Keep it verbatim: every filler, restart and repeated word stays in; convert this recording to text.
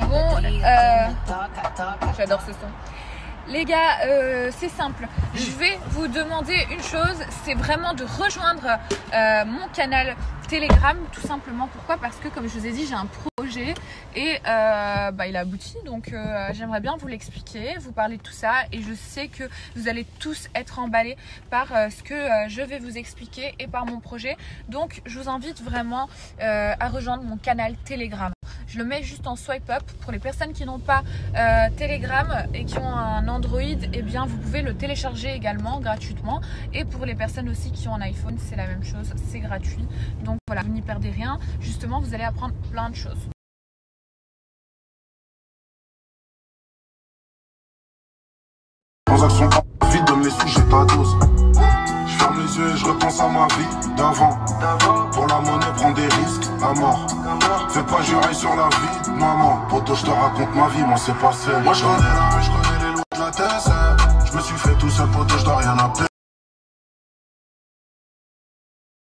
Bon, euh, j'adore ce son. Les gars, euh, c'est simple. Je vais vous demander une chose, c'est vraiment de rejoindre euh, mon canal Telegram, tout simplement. Pourquoi ? Parce que, comme je vous ai dit, j'ai un projet et euh, bah, il a abouti. Donc, euh, j'aimerais bien vous l'expliquer, vous parler de tout ça. Et je sais que vous allez tous être emballés par euh, ce que euh, je vais vous expliquer et par mon projet. Donc, je vous invite vraiment euh, à rejoindre mon canal Telegram. Je le mets juste en swipe up. Pour les personnes qui n'ont pas euh, Telegram et qui ont un Android, eh bien vous pouvez le télécharger également gratuitement. Et pour les personnes aussi qui ont un iPhone, c'est la même chose, c'est gratuit. Donc voilà, vous n'y perdez rien. Justement, vous allez apprendre plein de choses. Transactions vite donne les sous, j'ai pas d'os. Je ferme les yeux et je repense à ma vie d'avant. Pour la monnaie, prends des risques à mort. Fais pas jurer sur la vie, maman. Poto, je te raconte ma vie, moi c'est pas celle. Moi je connais la rue, je connais les lois de la tête. Je me suis fait tout seul, poto, je dois rien appeler.